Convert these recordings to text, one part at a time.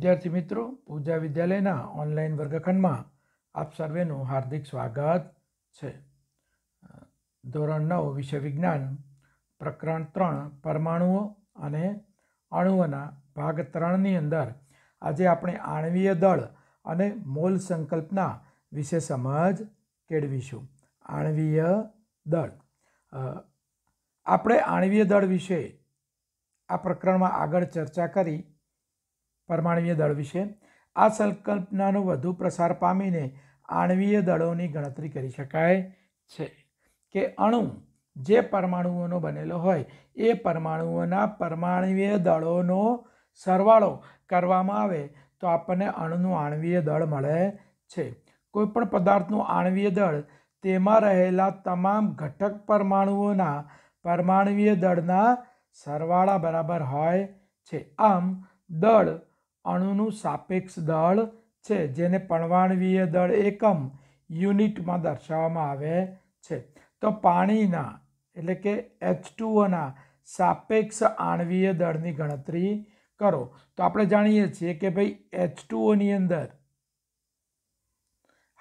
विद्यार्थी मित्रों, पूजा विद्यालयना ऑनलाइन वर्गखंड में आप सर्वेनु हार्दिक स्वागत है। धोरण 9 विषय विज्ञान प्रकरण 3 परमाणुओं अने अणुओना भाग 3 नी अंदर आज आपणे आणवीय दल अने मोल संकल्पना विषे समझ केळवीशुं। आणवीय दल आपणे आणवीय दल विषे आ प्रकरण में आगळ चर्चा करी। परमाणुय दल विषे आ संकल्पनानो वधु प्रसार पामीने आणवीय दलोनी गणतरी करी शकाय छे के अणु जे परमाणुओनो बनेलो होय ए परमाणुओना परमाणुय दलोनो सरवाळो करवामां आवे तो आपणे अणुनुं आणवीय दल मळे छे। कोईपण पदार्थनुं आणवीय दल तेमां रहेला तमाम घटक परमाणुओना परमाणुय दळना सरवाळा बराबर होय छे। आम दल अणुनु सापेक्ष दल छे जेने परमाणवीय दल एकम यूनिट में दर्शावामां आवे छे। तो पाणीना एटले के H2O ना सापेक्ष आणवीय दळनी गणतरी करो तो आपणे जाणीए छीए के भाई H2O नी अंदर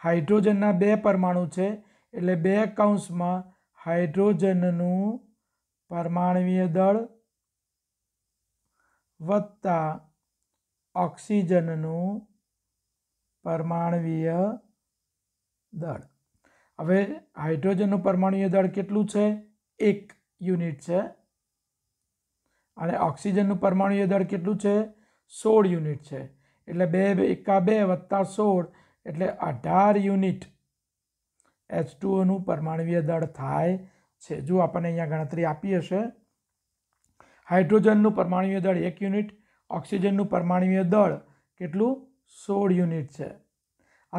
हाइड्रोजनना 2 परमाणु छे एटले 2 કૌંસમાં हाइड्रोजननु परमाणवीय दल वत्ता ऑक्सीजननु परमाणवीय दल। हवे हाइड्रोजननु परमाणवीय दल केटलुं छे? 1 यूनिट छे अने ऑक्सीजननु परमाणवीय दल केटलुं छे? 16 यूनिट छे एटले 2 × 2 + 16 एटले 18 यूनिट H2O नु परमाणवीय दल थाय छे। जो आपणे अहींया गणतरी आपी हशे हाइड्रोजननु परमाणवीय दल 1 यूनिट ऑक्सीजननु परमाणुय दल केटलुं 16 यूनिट छे।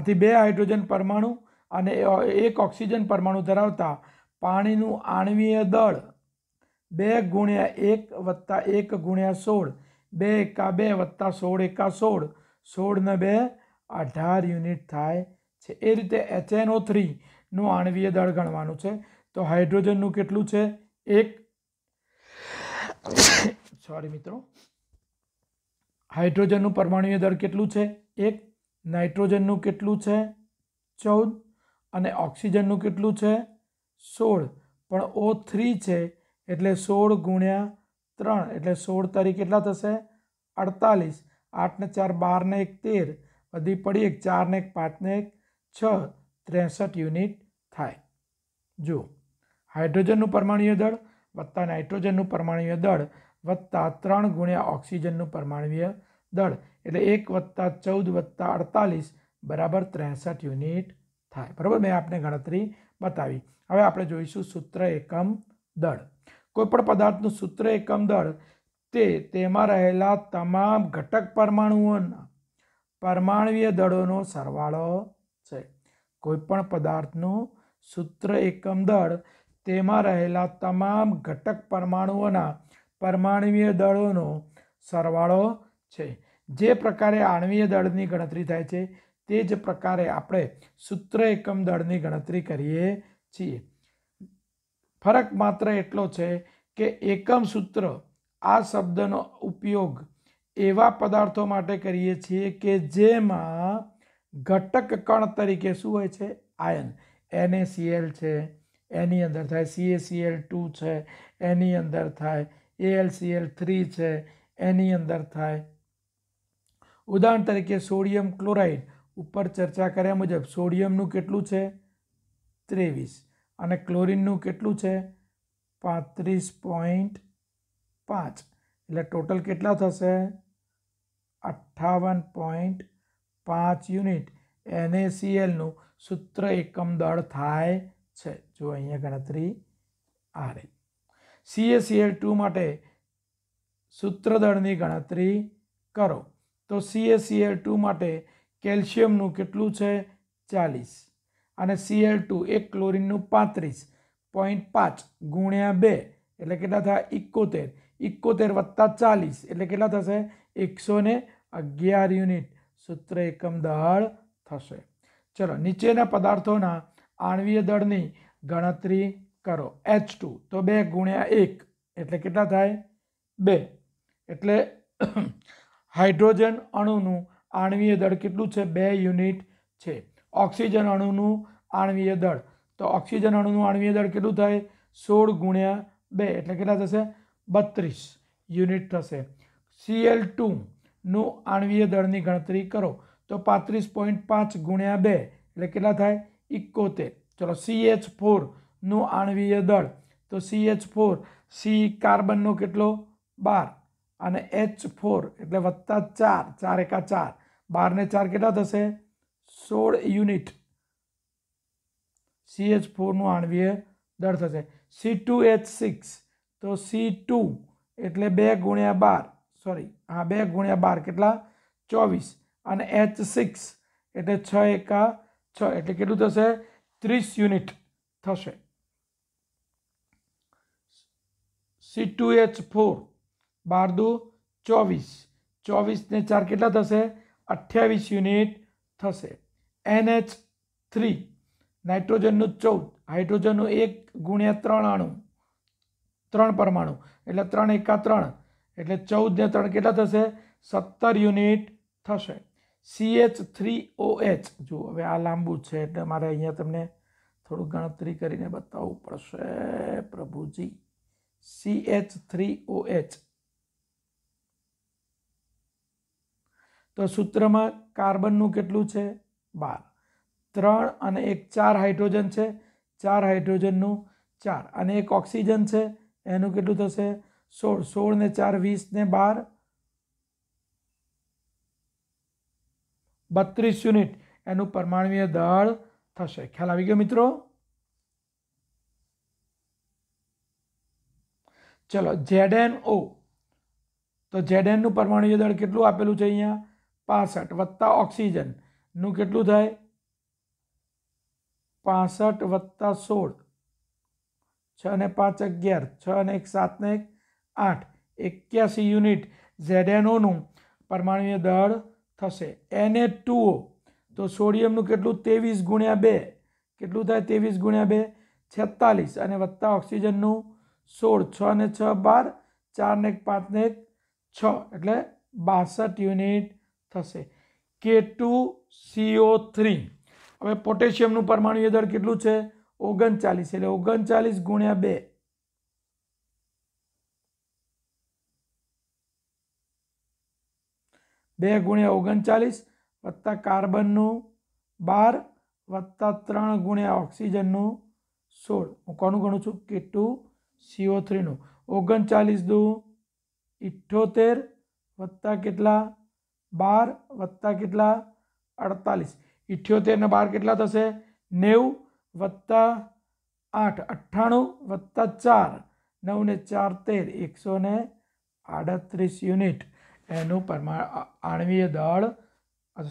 आथी 2 हाइड्रोजन परमाणु अने 1 ऑक्सीजन परमाणु धरावता पाणीनुं आणवीय दल 2 × 1 + 1 × 16 2 × 2 + 16 16 × 2 = 18 यूनिट थाय छे। ए रीते HNO3 नुं आणवीय दल गणवानुं छे। तो हाइड्रोजननुं केटलुं छे? 1 सॉरी मित्रों, हाइड्रोजननुं परमाणुय दल केटलुं छे? 1 नाइट्रोजननुं केटलुं छे? 14 अने ऑक्सीजननुं केटलुं छे? 16 पण O3 छे एटले 16 × 3 एटले 16 * 3 केटला थशे? 48 8 ने 4 12 ने 1 13 बधी पड़ी 1 4 ने 1 5 ने 1 6 63 यूनिट थाय। जो हाइड्रोजननुं परमाणुय दल वत्ता नाइट्रोजननुं परमाणुय दल वत्ता 3 × ऑक्सीजननुं परमाणुय दल एटले 1 + 14 + 48 बराबर 63 यूनिट थाय। बराबर मैं आपने गणतरी बतावी। हवे आपणे जोईशुं सूत्र एकम दल। कोईपण पदार्थनुं सूत्र एकम दल तेमां रहेला तमाम घटक परमाणुओना परमाणवीय दळोनो सरवाळो छे। कोईपण पदार्थनुं सूत्र एकम दल तेमां रहेला तमाम घटक परमाणुओना परमाणवीय दलोनो सरवाळो छे। जे प्रकारे आणवीय दळनी गणतरी थाय छे ते ज प्रकारे आपणे सूत्र एकम दळनी गणतरी करीए छीए। फरक मात्र एटलो छे के एकम सूत्र आ शब्दनो उपयोग एवा पदार्थों माटे करीए छीए के जेमां घटक कण तरीके शुं होय छे? आयन NaCl छे, एनी अंदर थाय CaCl2 छे, एनी अंदर थाय AlCl3 छे, एनी अंदर थाय। उदाहरण तरीके सोडियम क्लोराइड ऊपर चर्चा कर्या मुजब सोडियमनुं केटलुं छे? 23 अने क्लोरीननुं केटलुं छे? 35.5 एटले टोटल केटला थशे? 58.5 यूनिट NaCl नुं सूत्र एकम दळ थाय छे। जो अहींया गणतरी आ रही। CaCl2 माटे सूत्र दळनी गणतरी करो तो CaCl2 माटे केल्शियमनुं केटलुं छे? 40 अने Cl2 एक क्लोरीननुं 35.5 × 2 एटले केटला थाय? 71 71 + 40 एटले केटला थशे? 111 यूनिट सूत्र एकम दळ थशे। चलो नीचेना पदार्थोना आणवीय दळनी गणतरी करो। H2 तो 2 × 1 एटले केटला थाय? 2 एटले हाइड्रोजन अणुनु आणवीय दळ केटलू छे 2 यूनिट छे। ऑक्सिजन अणुनु आणवीय दळ तो ऑक्सिजन अणुनु आणवीय दळ केटलू थाय 16 गुण्या 2 एटले केटला थशे 32 यूनिट थशे। Cl2 नु आणवीय दळनी गणतरी करो तो 35.5 गुण्या 2 एटले केटला थाय 71। चलो CH4 नु आणवीय दळ तो CH4 C कार्बन नो केटलो 12 अने H4 एटले वत्ता 4 4 एका 4 12 ने 4 केटला थशे 16 यूनिट CH4 नु आणवीय दळ थशे। C2H6 तो C2 एटले 2 गुण्या 12 सॉरी हाँ 2 गुण्या 12 केटला 24 अने H6 एटले 6 एका 6 एटले केटलू थशे 30 यूनिट थशे। C2H4 12 24 24 ने 4 केटला थशे 28 यूनिट थशे। NH3 नाइट्रोजन 14 हाइड्रोजन 1 गुण्या 3 अणु 3 परमाणु एटले 3 एका 3 एटले 14 ने 3 केटला थशे 70 यूनिट थशे। CH3OH जो हवे आ लांबू छे एटले मारे अहींया तमने थोड़ी गणतरी करीने बताववू पड़शे प्रभुजी। CH3OH तो सूत्र में कार्बन नु केटलू छे 12 3 अने 1 4 हाइड्रोजन छे 4 हाइड्रोजन नु 4 अने 1 ऑक्सीजन छे एनु केटलू थशे 16 16 ने 4 20 ने 12 32 यूनिट एनु परमाणुय दळ थशे। ख्याल आवी गयो मित्रों। चलो ZnO तो ZN नु परमाणुय दळ केटलू आपेलू छे अहींया 65 वत्ता ऑक्सीजन नु केटलू थाय 65 वत्ता 16 6 ने 5 11 6 ने 1 7 ने 1 8 81 यूनिट ZnO नु परमाणुय दळ थशे। Na2O तो सोडियम नु केटलू 23 गुण्या 2 केटलू थाय 23 गुण्या 2 46 अने वत्ता ऑक्सीजन नु 16 6 ने 6 12 4 ने 5 ने 6 एटले 62 यूनिट थशे। K2CO3 हवे पोटेशियम नु परमाणुय दळ केटलू छे 39 एटले 39 गुण्या 2 2 गुण्या 39 वत्ता कार्बन नु 12 वत्ता 3 गुण्या ऑक्सीजन नु 16 हूँ कोनु गणुं छुं K2CO3 नु 39 दू 78 वत्ता केटला 12 वत्ता केटला 48 78 ने 12 केटला थशे 90 वत्ता 8 98 वत्ता 4 9 ने 4 13 138 यूनिट एनु परमाणु आणवीय दळ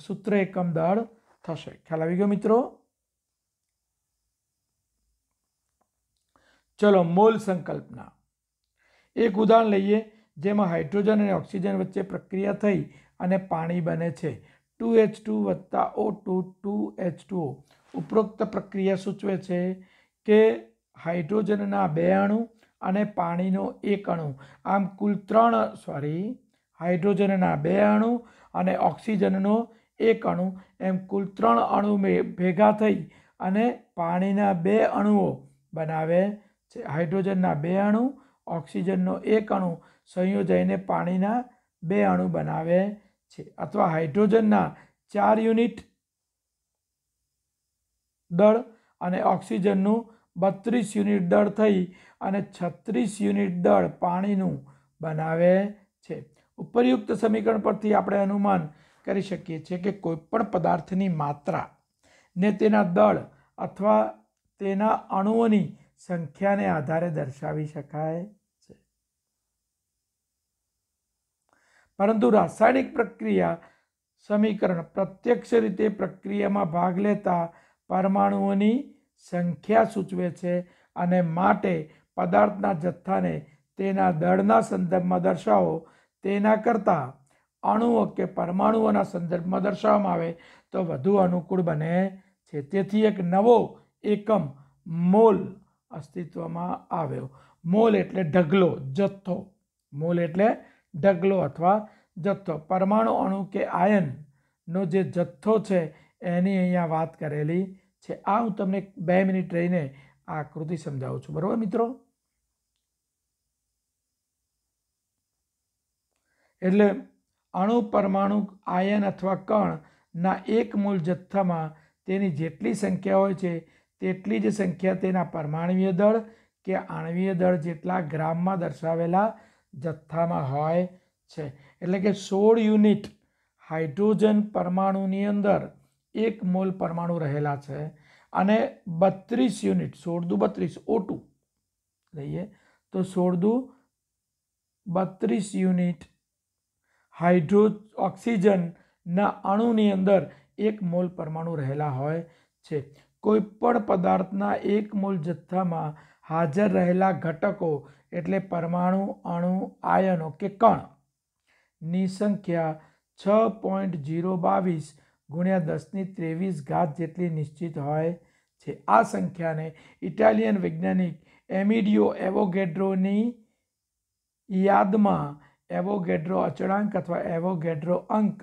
सूत्र एकम दळ थशे। ख्याल आवी गयो मित्रों। चलो मोल संकल्पना एक उदाहरण लीए जेम हाइड्रोजन और ऑक्सीजन वच्चे प्रक्रिया थी और पानी बने 2H2 वत्ता O2 2H2O। उपरोक्त प्रक्रिया सूचवे छे के हाइड्रोजन 2 अणु और पानी 1 अणु आम कुल 3 सॉरी हाइड्रोजन 2 अणु और ऑक्सीजन 1 अणु एम कुल 3 अणु भेगा थी और पानी 2 अणुओ बनावे। हाइड्रोजन 2 अणु ऑक्सीजन 1 अणु संयोजाईने पानी 2 अणु बनावे छे। अथवा हाइड्रोजन 4 यूनिट दळ अने ऑक्सीजन 32 यूनिट दळ थई अने 36 यूनिट दळ पानी बनावे छे। उपर्युक्त समीकरण परथी आपणे अनुमान करी शकीए छे के कोईपण पदार्थनी मात्रा ने तेना दळ अथवा तेना अणुओनी संख्या ने आधारे दर्शावी शकाय छे। परंतु रासायनिक प्रक्रिया समीकरण प्रत्यक्ष रीते प्रक्रिया में भाग लेता परमाणुओनी संख्या सूचवे छे अने माटे पदार्थना जथ्थाने तेना दळना संदर्भमां दर्शावो तेना करता अणुओ के परमाणुओना संदर्भमां दर्शाववामां आवे तो वधु अनुकूल बने छे। तेथी एक नवो एकम मोल अस्तित्व में आव्यो। मोल एटले ढगलो जत्थो मोल एटले ढगलो अथवा जत्थो परमाणु अणु के आयन नो जे जत्थो छे एनी अहींया वात करेली छे। आ हूँ तमने 2 मिनिट रहीने आ आकृति समझावुं छुं, बरोबर मित्रों। एटले अणु परमाणु आयन अथवा कणना एक मूल जत्थामां तेनी जेटली संख्या होय छे तेटली ज संख्या तेना परमाणुय दळ के आणवीय दळ जेटला ग्राममां दर्शावेला जत्थामां होय छे। एटले के 16 યુનિટ हाइड्रोजन परमाणुनी अंदर एक मोल परमाणु रहेला छे अने 32 યુનિટ 16×2 = 32 O2 લઈએ तो 16×2 = 32 યુનિટ हाइड्रो ऑक्सीजन ना अणुनी अंदर एक मोल परमाणु रहेला होय छे। कोईपण पदार्थना एक मोल जत्थामां हाजर रहेला घटको एटले परमाणु अणु आयनो के कण नी संख्या 6.022 × 10⁻³ जेटली निश्चित होय छे। आ संख्या ने इटालियन वैज्ञानिक एमिडियो एवोगेड्रोनी याद में एवोगेड्रो अचळांक अथवा एवोगेड्रो अंक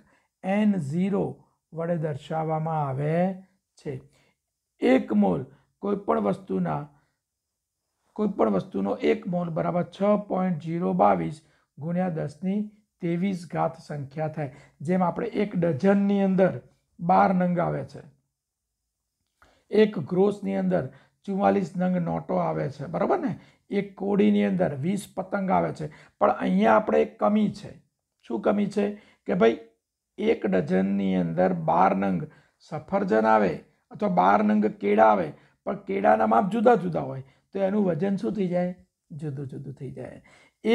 N0 वडे दर्शाववामां आवे छे। एक मोल कोईपण वस्तुनो एक मोल बराबर 6.022 × 10⁻³ संख्या थाय। जेम आपणे एक डझननी अंदर 12 नंग आवे छे, एक ग्रोसनी अंदर 44 नंग नोटो आवे छे, बराबर ने, एक कोड़ी अंदर 20 पतंग आवे छे। पण अहींया आपणे एक कमी छे। शुं कमी छे के भाई एक डझननी अंदर 12 नंग सफरजन आवे अथवा 12 नंग केळा आवे, पण केळाना माप जुदा जुदा होय तो एनुं वजन शुं थई जाय, जुदुं जुदुं थई जाय।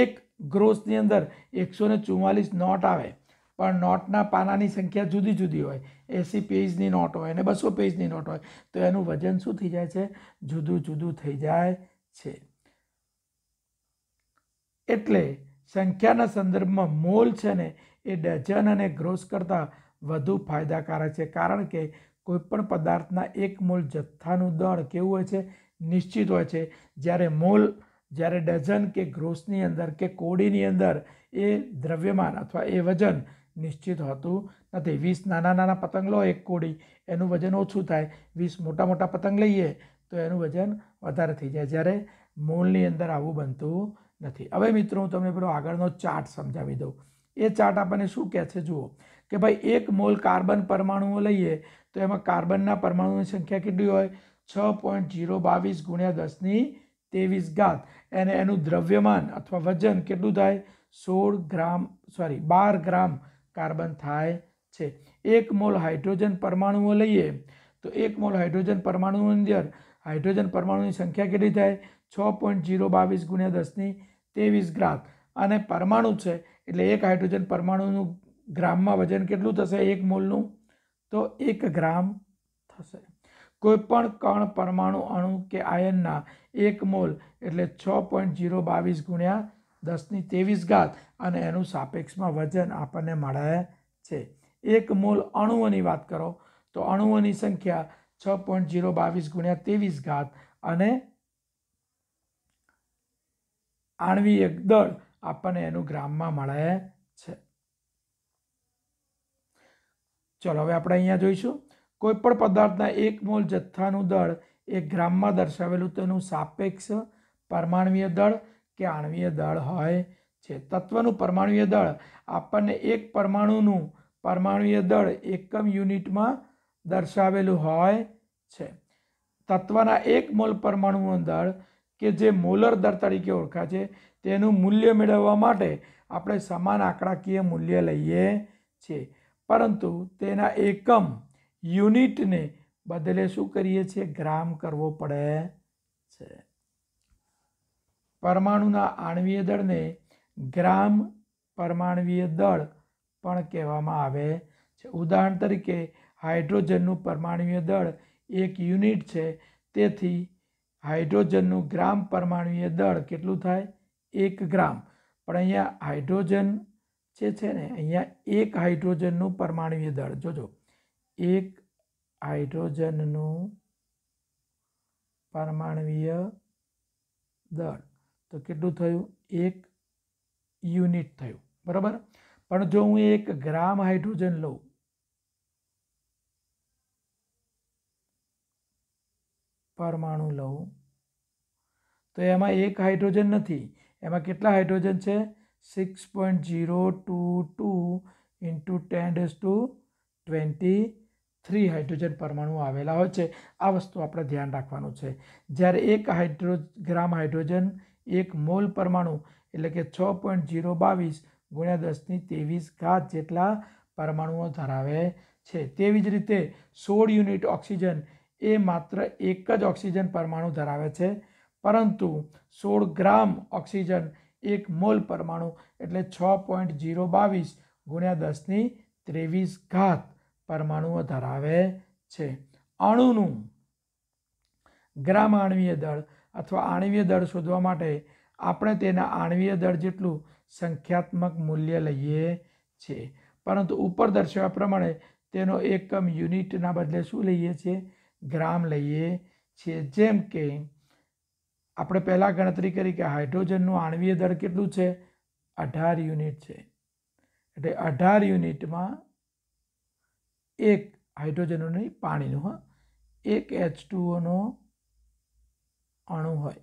एक ग्रोसनी अंदर 144 नोट आवे पण नोटना पानानी संख्या जुदी जुदी होय, 80 पेजनी नोट होय अने 200 पेजनी नोट होय तो एनुं वजन शुं थई जाय छे, जुदुं जुदुं थई जाय छे। एटले संख्याना संदर्भमां मोल छे ने ए डझन अने ग्रोस करता वधु फायदाकारक छे, कारण के कोईपण पदार्थना एक मोल जથ્થાનું દળ કેવું હોય છે? નિશ્ચિત હોય છે। જ્યારે મોલ જ્યારે ડઝન કે ગ્રોસની અંદર કે કોડીની અંદર એ દ્રવ્યમાન અથવા એ વજન નિશ્ચિત હોતું નથી। 20 નાના નાના પતંગ લો એક કોડી એનું વજન ઓછું થાય, 20 મોટા મોટા પતંગ લઈએ તો એનું વજન વધારે થઈ જાય, જ્યારે મોલની અંદર આવું બનતું નથી। હવે મિત્રો હું તમને પેલો આગળનો ચાર્ટ સમજાવી દઉં। ये चार्ट अपने शू कहे जुओ कि भाई एक मोल कार्बन परमाणुओं लीए तो यहाँ कार्बन परमाणु संख्या केटली होय 6.022 × 10⁻³ एने एनु द्रव्यमान अथवा वजन केटलू थाय 12 ग्राम कार्बन थाय छे। एक मोल हाइड्रोजन परमाणुओं लीए तो एक मोल हाइड्रोजन परमाणु अंदर हाइड्रोजन परमाणु संख्या केटली थाय 6.022 × 10⁻³ अने परमाणु छे એટલે એક હાઇડ્રોજન પરમાણુનું ગ્રામમાં વજન કેટલું થશે? એક મોલનું તો 1 ગ્રામ થશે। કોઈપણ કણ પરમાણુ અણુ કે આયનના એક મોલ એટલે 6.022 × 10⁻³ અને એનું સાપેક્ષમાં વજન આપણને મળે છે। એક મોલ અણુઓની વાત કરો તો અણુઓની સંખ્યા 6.022 × 10⁻³ અને આણ્વીય દળ आपने एनु ग्राम में मळे छे। चलो हवे आपणे अहींया जोईशुं कोईपण पदार्थना एक मोल जथ्थानुं दळ 1 ग्राम में दर्शावेलुं तेनुं सापेक्ष परमाणुय दळ के आणवीय दळ होय छे। तत्वनुं परमाणुय दळ आपने एक परमाणुनुं परमाणुय दळ एकम युनिट में दर्शावेलुं होय छे। तत्वना एक मोल परमाणुनुं दळ के जे मोलर दर तरीके ओळखाय छे તેનું મૂલ્ય મેળવવા માટે આપણે સમાન આંકડાકીય મૂલ્ય લઈએ છીએ, પરંતુ તેના એકમ યુનિટને બદલે શું કરીએ છીએ? ગ્રામ કરવો પડે છે। પરમાણુના આણ્વીય દળને ગ્રામ પરમાણ્વીય દળ પણ કહેવામાં આવે છે। ઉદાહરણ તરીકે હાઇડ્રોજનનું પરમાણ્વીય દળ 1 યુનિટ છે, તેથી હાઇડ્રોજનનું ગ્રામ પરમાણ્વીય દળ કેટલું થાય? 1 ગ્राम। पण अहींया हाइड्रोजन जे छे ने अहींया 1 हाइड्रोजननु परमाणुय दळ जोजो 1 हाइड्रोजननु परमाणुय दळ तो केटलुं थयुं? 1 યુનિટ થયું, બરાબર। पण जो हूँ 1 ग्राम हाइड्रोजन लू परमाणु लू तो एम 1 हाइड्रोजन नहीं, एम केटला हाइड्रोजन है 6.022 इंटू 10⁻²³ हाइड्रोजन परमाणु आवेला होय छे। आ वस्तु आपणे ध्यान राखवानुं छे। ज्यारे 1 ग्राम हाइड्रोजन 1 मोल परमाणु एटले के 6.022 × 10⁻23 जेटला परमाणुओ धरावे छे। तेवी ज रीते 16 यूनिट ऑक्सीजन ए मात्र 1 ज ऑक्सीजन परमाणु धरावे छे, परंतु 16 ग्राम ऑक्सीजन 1 मोल परमाणु एटले 6.022 × 10⁻23 परमाणुओ धरावे छे। अणुनु ग्राम आणवीय दल अथवा आणवीय दल शोधवा माटे आपणे तेना आणवीय दल जेटलुं संख्यात्मक मूल्य लईए छे, परंतु उपर दर्शाव्या प्रमाणे तेनो एकम युनिटना बदले शुं लईए छे? ग्राम लईए छे। जेम के आपणे पहला गणतरी करी के हाइड्रोजननुं आणवीय दल केटलुं छे? 18 यूनिट छे। एटले 18 यूनिटमां 1 हाइड्रोजन नहीं, पानी हाँ 1H2O नो अणु होय,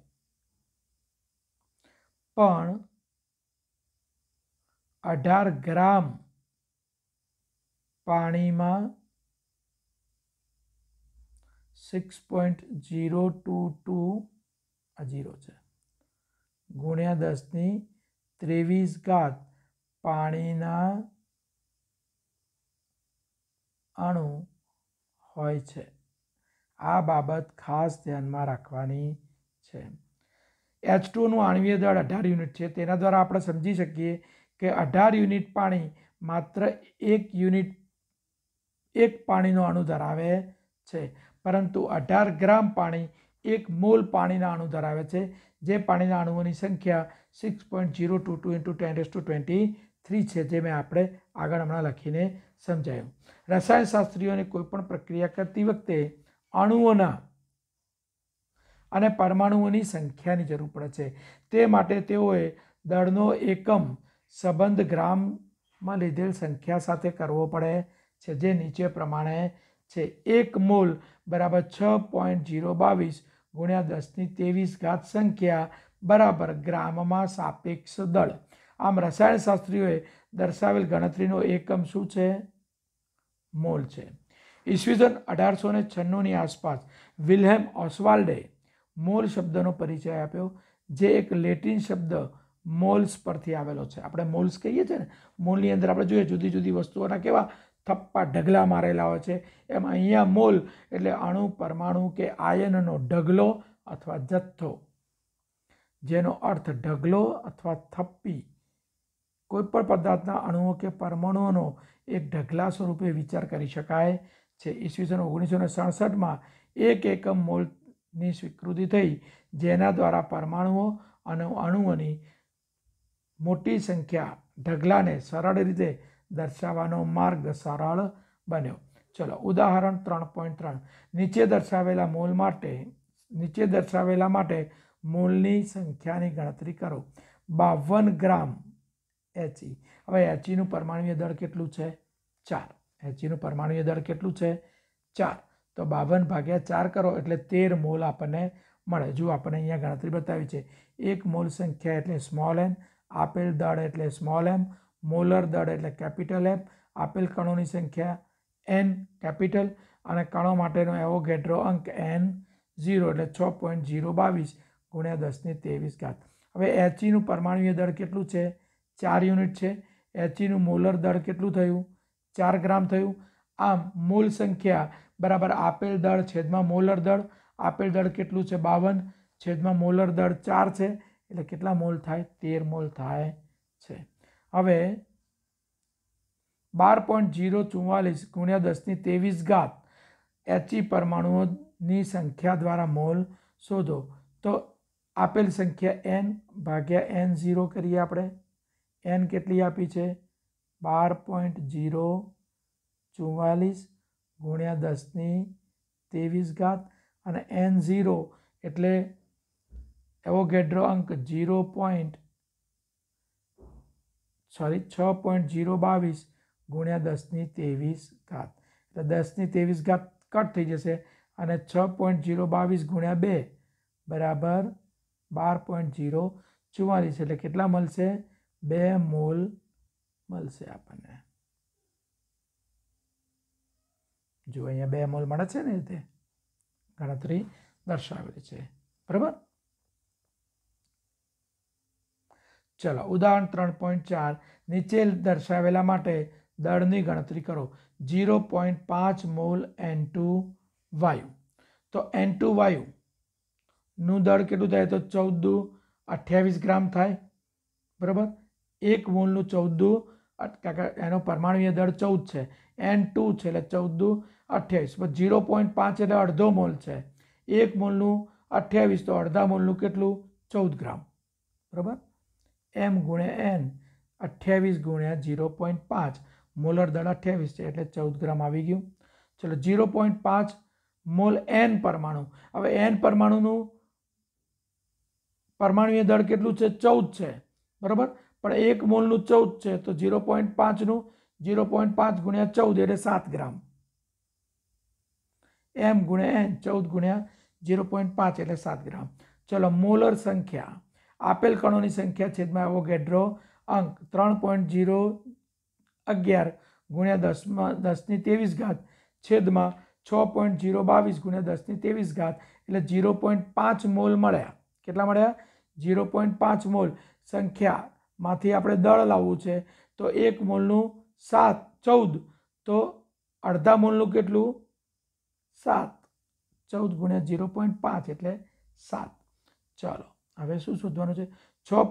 पण 18 ग्राम पानी में 6.022 0 है गुण्या 10⁻³ पानी ना अणु होय छे। आ बाबत खास ध्यान में राखवानी छे। H2O नु आणवीय दल 18 यूनिट है, तेना द्वारा आपणे समझी सकीए कि 18 यूनिट पानी मात्र 1 पानीनो अणु धरावे छे, परंतु 18 ग्राम पानी 1 मोल पानीना अणु धरावे छे, जे पानीना अणुओनी संख्या 6.022 × 10⁻23 है, जे मैं आपणे आगळ हमणां लखीने समझायुं। रसायनशास्त्रीओ ने कोईपण प्रक्रिया करती वखते अणुओना अने परमाणुओनी संख्यानी जरूर पड़े छे, ते माटे तेओए दळनो एकम संबंध ग्राम में लीधेल संख्या साथे करवो पड़े छे, जे नीचे प्रमाणे छे। 1 मोल बराबर 6.022 × 10⁻23 संख्या बराबर ग्राम में सापेक्ष दल। आम रसायनशास्त्रीओए दर्शावेल गणतरीनो एकम शुं छे? मोल है। ईस्वीसन 1896 ની आसपास विल्हेम ओस्वाल्डे मोल शब्दनो परिचय आप्यो, जे एक लेटिन शब्द मोल्स परथी आवेलो छे। आपणे मोल्स कहीए छे ने, मोलनी अंदर आपणे जोईए जुदी जुदी वस्तुओना केवा थप्पा ढगला मारेला होय छे, एम अहींया मोल एटले अणु परमाणु के आयननो ढगलो अथवा जत्थो, जेनो अर्थ ढगलो अथवा थप्पी कोईपण पदार्थना अणुओं के परमाणुओनो एक ढगला स्वरूपे विचार करी शकाय छे। ईस्वीसन 1967 में 1 एकम मोलनी स्वीकृति थई, जेना द्वारा परमाणुओं अने अणुओनी मोटी संख्या ढगला ने सरल रीते दर्शावानो मार्ग सरल बन्यो। चलो उदाहरण 3.3 नीचे दर्शावेला माटे मोलनी संख्यानी गणतरी करो। 52 ग्राम He હવે He નું પરમાણુય દળ કેટલું છે? 4। He નું પરમાણુય દળ કેટલું છે? 4। તો 52 ભાગ્યા 4 કરો એટલે 13 મોલ આપણને મળે। જો આપણે અહીંયા ગણતરી બતાવી છે, 1 મોલ સંખ્યા એટલે સ્મોલ m, આપેલ દળ એટલે સ્મોલ m, મોલર દળ એટલે કેપિટલ m, આપેલ કણોની સંખ્યા n કેપિટલ અને કણો માટેનો એવોગેડ્રો અંક n0 એટલે 6.022 × 10⁻23। હવે He નું પરમાણુય દળ કેટલું છે? 4 यूनिट है। He નું મોલર દળ કેટલું થયું? 4 ग्राम થયું। આમ મોલ સંખ્યા બરાબર આપેલ દળ છેદમાં મોલર દળ। આપેલ દળ કેટલું છે? 52 છેદમાં મોલર દળ 4 છે, એટલે કેટલા મોલ થાય? 13 મોલ થાય છે। હવે 12.044 × 10⁻23 He પરમાણુઓની સંખ્યા દ્વારા મોલ શોધો। તો આપેલ સંખ્યા n ભાગ્યા n0 કરીએ આપણે। एन केटली आपी छे? 12.044 × 10⁻23 अने n0 एटले एवोगेड्रो अंक 0. सॉरी 6.022 गुण्या 10 ની 23 ઘાત એટલે 10 ની 23 ઘાત કટ થઈ જશે અને 6.022 ગુણ્યા 2 बराबर 12.044 એટલે કેટલા મળશે 2 મોલ મળશે આપણને जो अहीं 2 मोल मळे छे ने ते गणतरी दर्शावेली छे बराबर। चलो उदाहरण 3.4 नीचे दर्शावेला माटे दळनी गणतरी करो 0.5 मोल N2 वायु तो N2 वायु नु दळ केटलुं थाय तो 14 28 ग्राम थाय बराबर 1 मोल नु 14 एनो परमाणुय दळ 14 छे N2 छे 14 28 0.5 एटले अर्धो मोल छे 1 मोल नु 28 तो अर्धा मोल नु केटलुं 14 ग्राम बराबर m गुणिया n 28 गुणिया 0.5 मोलर दळ 28 छे एटले 14 ग्राम आवी गयुं। चलो 0.5 मोल n परमाणु हवे n परमाणु नु परमाणुय दळ केटलुं छे 14 छे बराबर पण 1 मोल नु 14 छे तो 0.5 नु 0.5 गुणिया 14 एटले 7 ग्राम m गुणिया n 14 गुणिया 0.5 एटले 7 ग्राम। चलो मोलर संख्या आपेल कणों की संख्या छेदमां एवोगेड्रो अंक 3.011 गुणिया 10 ની 23 घात छेदमां 6.022 गुणिया 10 ની 23 घात एटले 0.5 मोल मळ्या केटला मळ्या 0.5 मोल। संख्या मांथी आपणे दळ लाववुं छे तो 1 मोलनु 7 14 तो अर्धा मोलनु केटलुं 7 14 गुणिया 0.5 एटले 7। चलो हवे शुं शोधवानुं छे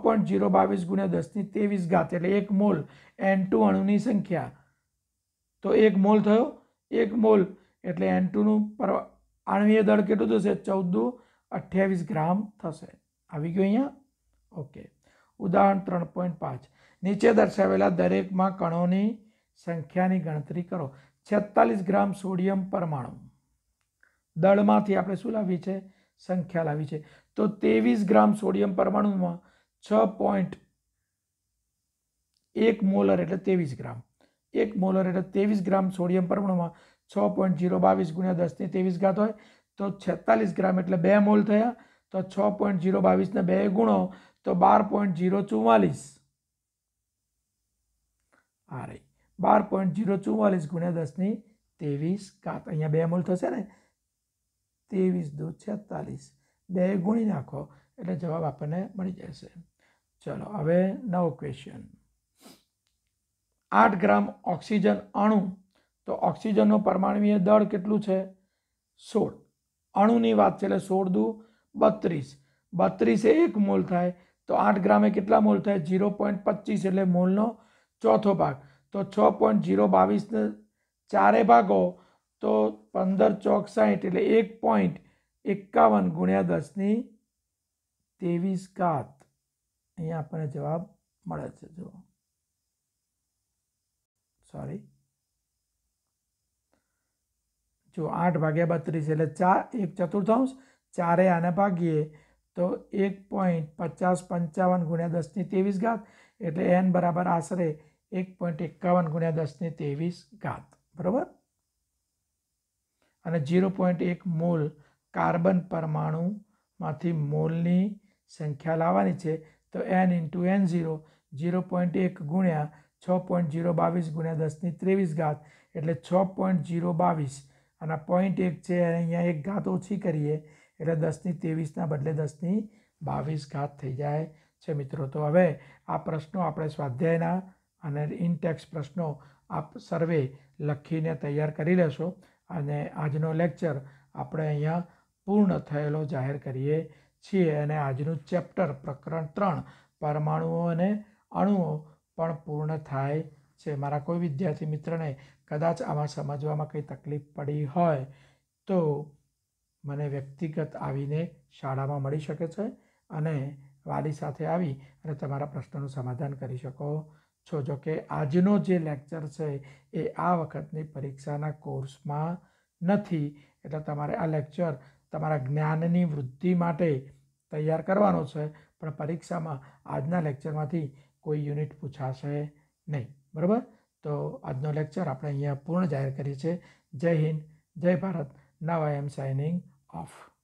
6.022 गुणिया 10 ની 23 घात एटले 1 मोल N2 अणुनी संख्या तो 1 मोल थयो 1 मोल एटले N2 नुं आणवीय दळ केटलुं थशे 14 28 ग्राम थशे आवी गयुं अहींया ओके। उदाहरण 3.5 नीचे दर्शावेला दरेक में कणों की संख्या की गणतरी करो 46 ग्राम सोडियम परमाणु दल में आप शू लाई है संख्या लाई है तो 23 ग्राम सोडियम परमाणु में 6.1 molar at 23 gram 1 molar at 23 gram sodium परमाणु में 6.022 गुणिया 10 ની 23 घात हो तो 46 ग्राम एट 2 मोल थे तो 6.022 ने 2 गुणो तो 12.044 आ रही 12.044 गुणिया 10 ની 23 घात अहीं 2 मोल थशे ने 23 2 46 2 गुणी नाखो एटले जवाब आपणे मळी जशे। चलो हवे नवो क्वेश्चन 8 ग्राम ऑक्सीजन अणु तो ऑक्सीजननो परमाणुय दळ केटलुं छे 16 अणुनी वात छे एटले 16 दू 32 32 ए 1 मोल थाय तो 8 ग्रामे केटला मोल थाय 0.25 एटले मोलनो चौथो भाग तो 6.022 ने 4 भागो तो 15 चौक 60 एटले 1.51 गुणिया 10 ની 23 घात अहीं आपणे जवाब मळे छे। जो सॉरी जो 8 भाग्या 32 एटले 4 1/4 चारे आने भागीए तो 1.5055 गुणिया 10 ની 23 घात एटले एन बराबर आशरे 1.51 गुणिया 10 ની 23 घात बराबर अने 0.1 मोल कार्बन परमाणु मांथी मोलनी संख्या लावानी छे तो एन इंटू एन 0.1 गुणिया 6.022 गुणिया 10 ની 23 घात एटले 6.022 अने 0.1 छे अहींया 1 घात ओछी करीए एटले 10 ની 23 ना बदले 10 ની 22 घात थई जाय छे। मित्रों तो हवे आ प्रश्नों आपणे स्वाध्यायना अने इन टेक्स्ट प्रश्नों आप सर्वे लखीने तैयार करी लेशो अने आजनो लेक्चर आपणे अहींया पूर्ण थयेलो जाहिर करीए छीए अने आजनुं चेप्टर प्रकरण 3 परमाणुओ अने अणुओ पण पूर्ण थाय छे। मारा कोई विद्यार्थी मित्रने कदाच आमां समजवामां कंई तकलीफ पड़ी होय तो मने व्यक्तिगत आवीने शाळामां मळी शके छे अने वाली साथे आवी अने तमारा प्रश्नोनुं समाधान करी शको छो। जो के आजनो जे लेक्चर छे ए आ वखतनी परीक्षाना कोर्समां नथी एटले तमारे आ लेक्चर तमारा ज्ञाननी वृद्धि माटे तैयार करवानो छे पण परीक्षामां आजना लेक्चरमांथी कोई यूनिट पूछाशे नहीं। बराबर, तो आजनो लेक्चर आपणे अहींया पूर्ण जाहिर करीए छे। जय हिंद, जय Bharat. Now I am signing of.